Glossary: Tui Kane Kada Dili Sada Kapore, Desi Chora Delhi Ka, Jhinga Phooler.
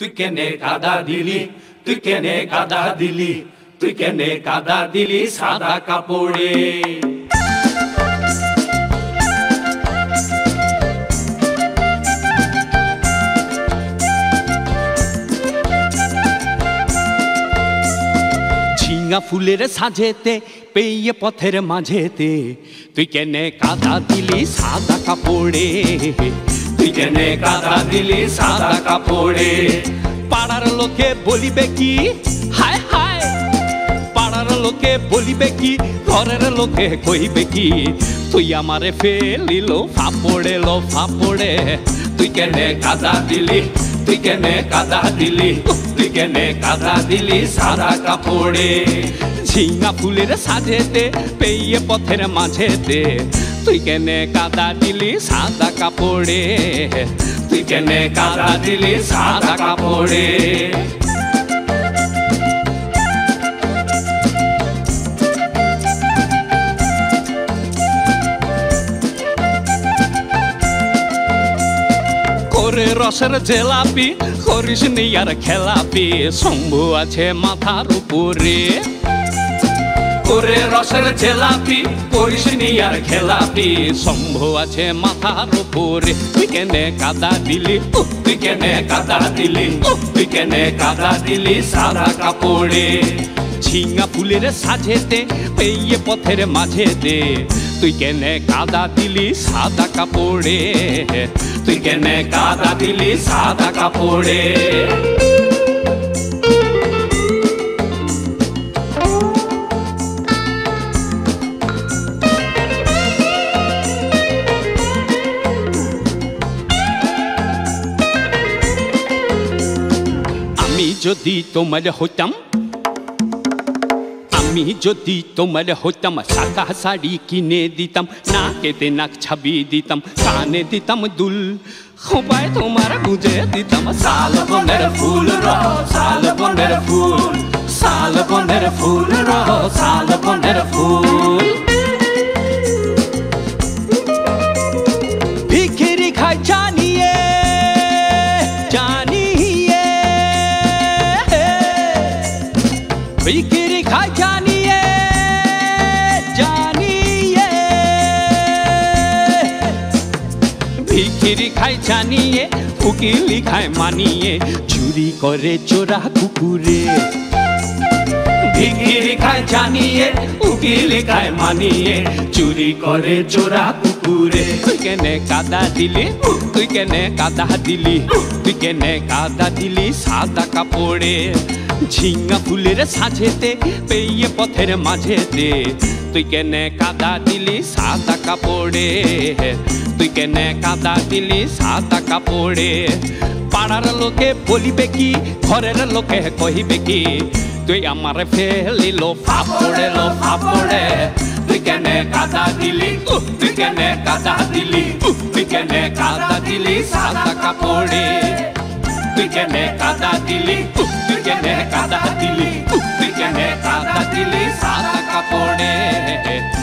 तुई केने कादा दिली, तुई केने कादा दिली, तुई केने कादा दिली सादा कापोड़े। झिंगा फुलेर साजेते पेये पथेर माझेते तुई केने कादा दिली सादा कापोड़े। तुई केने कादा दिली सादा कापोड़े। पाड़ार लोके बोलिबे की हाय हाय, पाड़ार लोके बोलिबे की घरेर लोके कइबे की तुई आमारे फेलिलो फापोड़े लो फापोड़े। तुई केने कादा दिली, तुई केने कादा दिली, तुई केने कादा दिली सादा कापोड़े। झिंगा फुलेर साजेते पेये पथेर माझेते तुई केने कादा दिली सादा कापोड़े। तुई केने कादा दिली सादा कापोड़े। रसर जेलापी करिस नि यार खेलापी शम्भु आछे माथार उपरे। रसर जेलापी करिस नि यार खेलापी शम्भु आछे माथार उपरे। तुई केने कादा दिली, तुई केने कादा दिली, तुई केने कादा दिली सादा कापोड़े। झिंगा फुलेर साजेते पेये पथेर माझेते तुई केने कादा दिली सादा कापोड़े। तुई केने कादा दिली सादा कापोड़े। आमी जदि तोमार होइताम, आमी जदि तोमार होइताम सादा साड़ी किने दिताम, नाकेते नाक छाबी दिताम, काने दिताम दुल, खोबाय तोमार गुंजे दिताम। सालबनेर फूल रो सालबनेर फूल, सालबनेर फूल रो सालबनेर फूल। भिखिरी खाय जानिए जानिए, भिखिरी खाय जानिए भिखिरी खाय जानिए उकिली खाय मानिए चुरी करे चोरा कुकुरे। भिखिरी खाय जानिए उकिली खाय मानिए चुरी करे चोरा कुकुरे। तुई केने कादा दिली, तुई केने कादा दिली, तुई केने कादा दिली सादा कापोड़े। झिंगा फुलेर साजेते पेये पथेर माझेते तुई केने कादा दिली सादा कापोड़े। तुई केने कादा दिली सादा कापोड़े। पाड़ार लोके बोलिबे की घरेर लोके कहिबे की तुई आमारे फेलिलो फापोड़े लो फापोड़े। तुई केने कादा दिली, तुई केने कादा दिली, तुई केने कादा दिली सादा कापोड़े। तुई केने कादा दिली, तुई केने कादा दिली, तुई केने कादा दिली सादा कापोड़े।